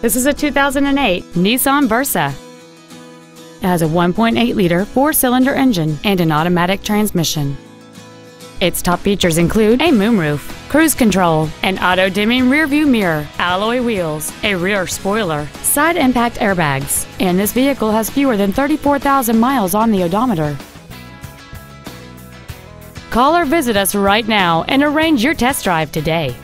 This is a 2008 Nissan Versa. It has a 1.8-liter four-cylinder engine and an automatic transmission. Its top features include a moonroof, cruise control, an auto-dimming rearview mirror, alloy wheels, a rear spoiler, side impact airbags, and this vehicle has fewer than 34,000 miles on the odometer. Call or visit us right now and arrange your test drive today.